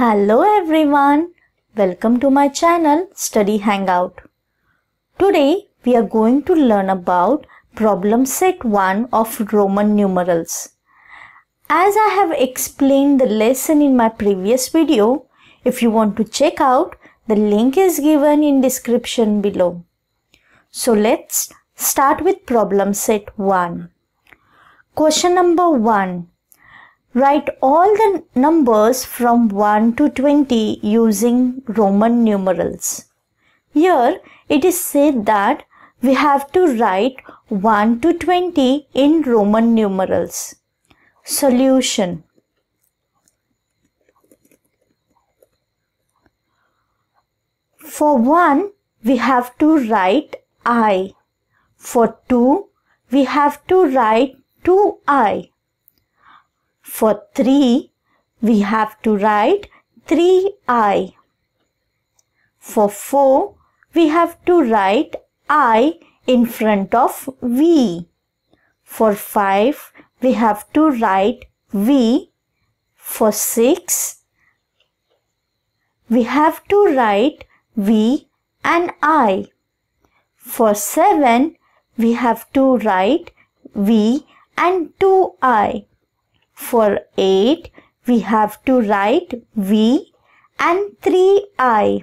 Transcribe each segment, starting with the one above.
Hello everyone, welcome to my channel Study Hangout. Today we are going to learn about problem set 1 of Roman numerals. As I have explained the lesson in my previous video, if you want to check out, the link is given in description below. So let's start with problem set 1. Question number 1. Write all the numbers from 1 to 20 using Roman numerals. Here it is said that we have to write 1 to 20 in Roman numerals. Solution. For 1 we have to write I. For 2 we have to write 2i. For 3, we have to write 3i. For 4, we have to write I in front of V. For 5, we have to write V. For 6, we have to write V and I. For 7, we have to write V and 2i. For 8, we have to write V and 3i.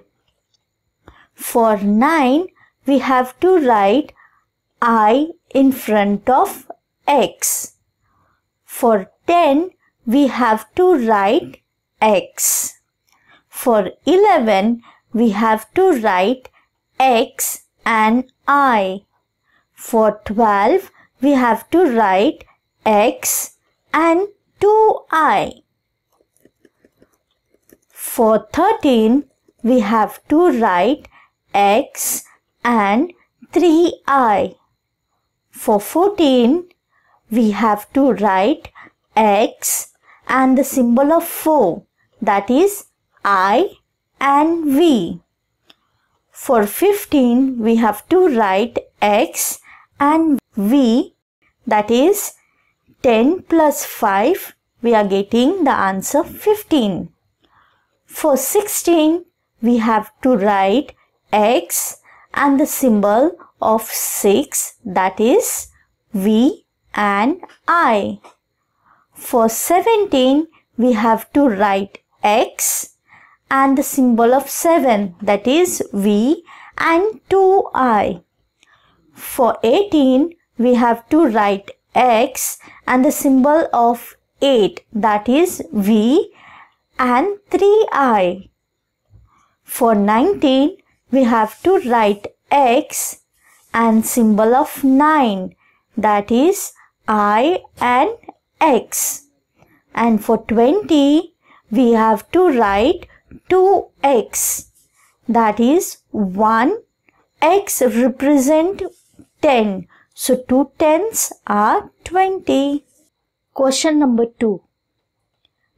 For 9, we have to write I in front of X. For 10, we have to write X. For 11, we have to write X and I. For 12, we have to write X and 2i. For 13, we have to write X and 3i. For 14, we have to write X and the symbol of 4, that is I and V. For 15, we have to write X and V, that is 10 plus 5, we are getting the answer 15. For 16, we have to write X and the symbol of 6, that is V and I. For 17, we have to write X and the symbol of 7, that is V and 2i. For 18, we have to write X and the symbol of 8, that is V and 3i. For 19, we have to write X and symbol of 9, that is I and X. And for 20, we have to write 2X, that is 1. X represent 10. So 2 tens are 20. Question number 2.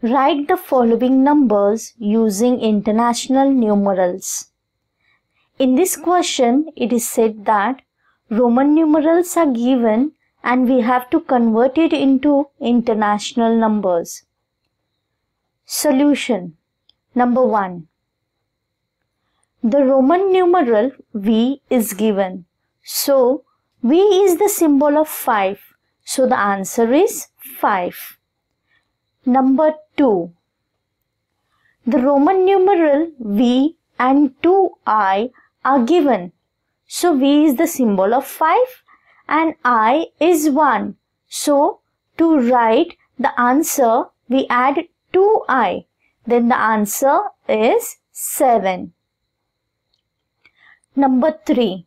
Write the following numbers using international numerals. In this question, it is said that Roman numerals are given and we have to convert it into international numbers. Solution. Number 1. The Roman numeral V is given. So V is the symbol of 5, so the answer is 5. Number 2. The Roman numeral V and 2i are given. So V is the symbol of 5 and I is 1. So to write the answer, we add 2i. Then the answer is 7. Number 3.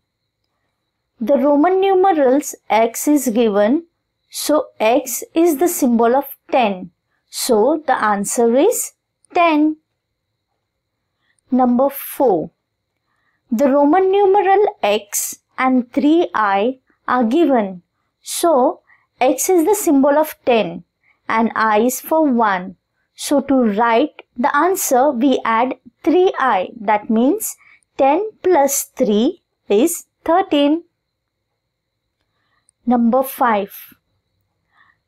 The Roman numerals X is given, so X is the symbol of 10. So the answer is 10. Number 4. The Roman numeral X and 3i are given. So X is the symbol of 10 and I is for 1. So to write the answer, we add 3i. That means 10 plus 3 is 13. Number 5.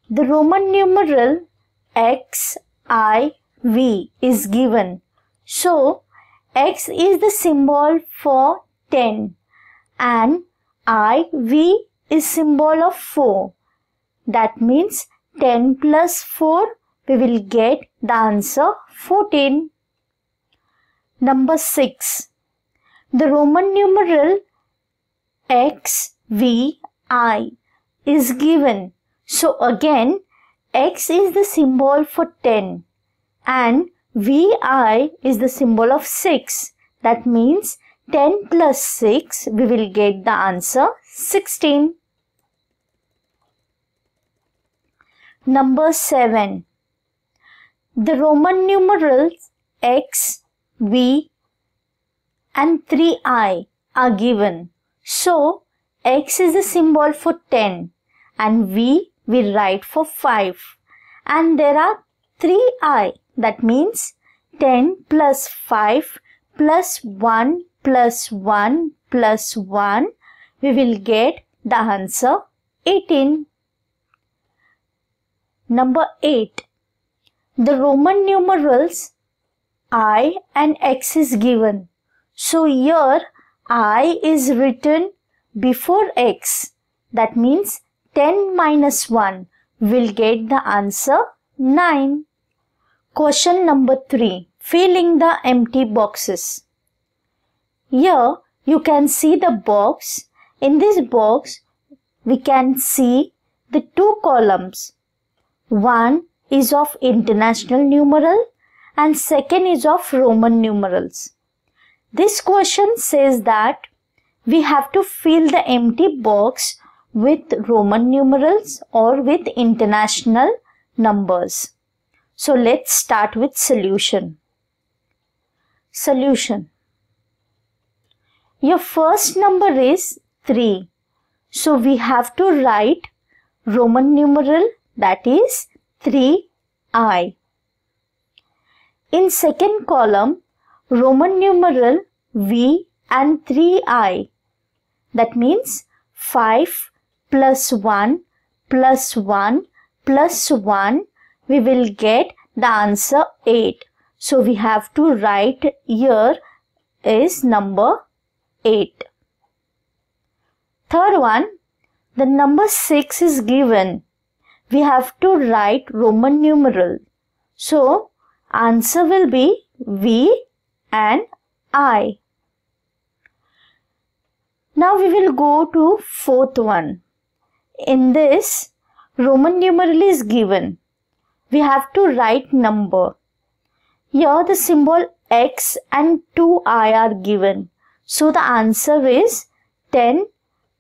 The Roman numeral X, I, V is given. So, X is the symbol for 10 and IV is symbol of 4. That means 10 plus 4, we will get the answer 14. Number 6. The Roman numeral XVI is given. So again, X is the symbol for 10 and VI is the symbol of 6. That means 10 plus 6, we will get the answer 16. Number 7. The Roman numerals X, V and 3I are given. So, X is the symbol for 10 and V we write for 5. And there are 3I, that means 10 plus 5 plus 1 plus 1 plus 1. We will get the answer 18. Number 8. The Roman numerals I and X is given. So here I is written before X. That means 10 minus 1 will get the answer 9. Question number 3. Filling the empty boxes. Here you can see the box. In this box we can see the two columns. One is of international numeral and second is of Roman numerals. This question says that we have to fill the empty box with Roman numerals or with international numbers. So let's start with solution. Solution. Your first number is 3. So we have to write Roman numeral, that is 3I. In second column, Roman numeral V and 3I. That means 5 plus 1 plus 1 plus 1. We will get the answer 8. So we have to write here is number 8. Third one, the number 6 is given. We have to write Roman numeral. So answer will be V and I. Now we will go to fourth one. In this, Roman numeral is given. We have to write number. Here the symbol X and 2I are given. So the answer is 10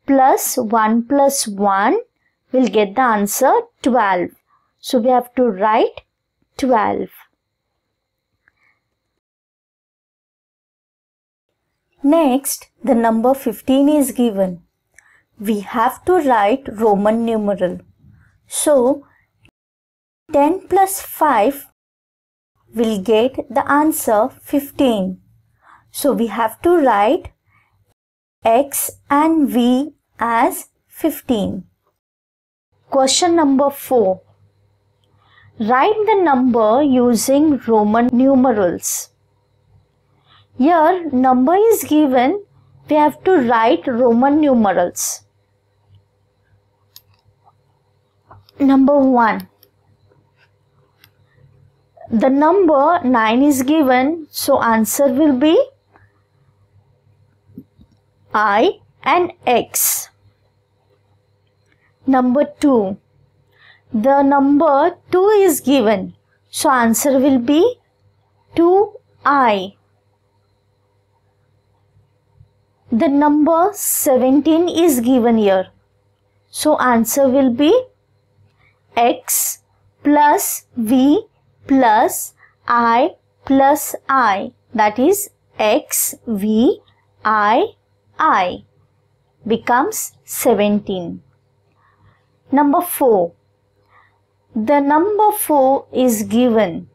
plus 1 plus 1. We'll get the answer 12. So we have to write 12. Next, the number 15 is given. We have to write Roman numeral. So 10 plus 5 will get the answer 15. So we have to write X and V as 15. Question number 4. Write the number using Roman numerals. Here number is given. We have to write Roman numerals. Number 1. The number 9 is given. So answer will be I and X. Number 2. The number 2 is given. So answer will be 2I. The number 17 is given here. So answer will be X plus V plus I plus I. That is X, V, I becomes 17. Number 4. The number 4 is given.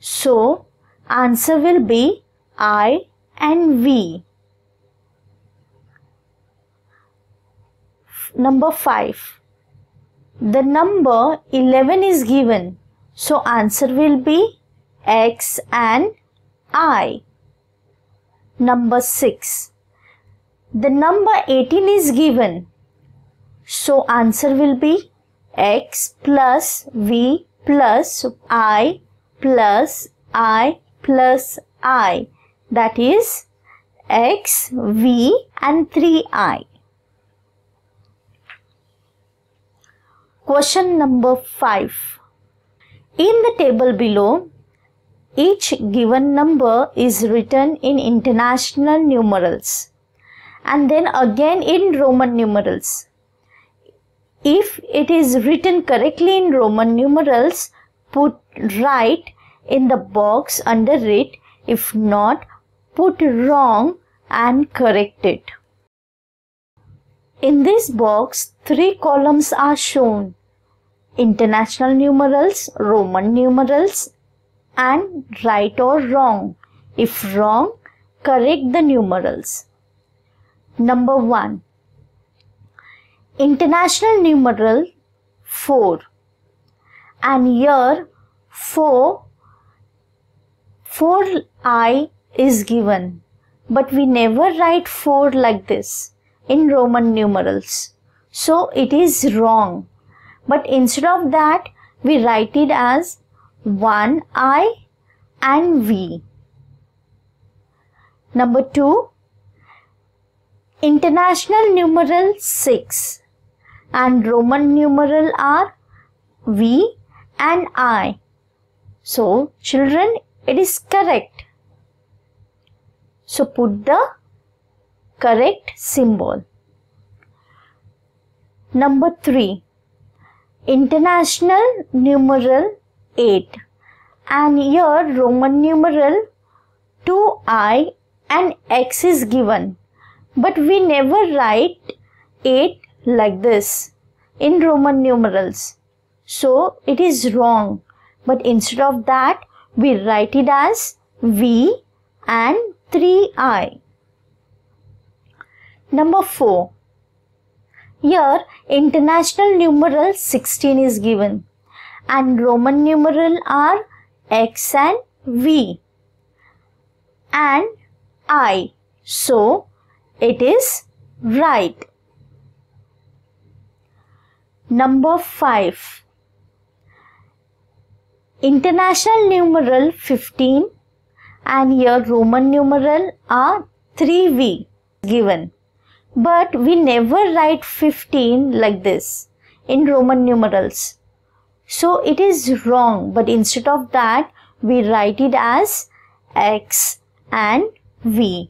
So answer will be I and V. Number 5. The number 11 is given. So answer will be X and I. Number 6. The number 18 is given. So answer will be X plus V plus I plus I plus I. That is X, V and 3I. Question number 5. In the table below, each given number is written in international numerals and then again in Roman numerals. If it is written correctly in Roman numerals, put right in the box under it. If not, put wrong and correct it. In this box, 3 columns are shown: international numerals, Roman numerals, and right or wrong. If wrong, correct the numerals. Number 1. International numeral 4 and year 4i is given, but we never write 4 like this in Roman numerals, so it is wrong. But instead of that, we write it as 1i and v. Number 2. International numeral 6 and Roman numeral are V and I. So children, it is correct. So put the correct symbol. Number 3. International numeral 8 and here Roman numeral 2i and x is given, but we never write 8 like this in Roman numerals, so it is wrong. But instead of that, we write it as V and 3i. Number 4. Here international numeral 16 is given and Roman numeral are X and V and I, so it is right. Number 5. International numeral 15 and here Roman numeral are 3V given, but we never write 15 like this in Roman numerals, so it is wrong. But instead of that, we write it as X and V.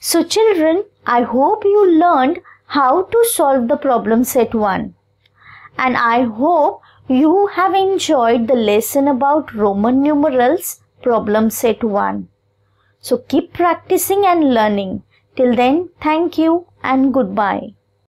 So children, I hope you learned how to solve the problem set 1. And I hope you have enjoyed the lesson about Roman numerals problem set 1. So keep practicing and learning. Till then, thank you and goodbye.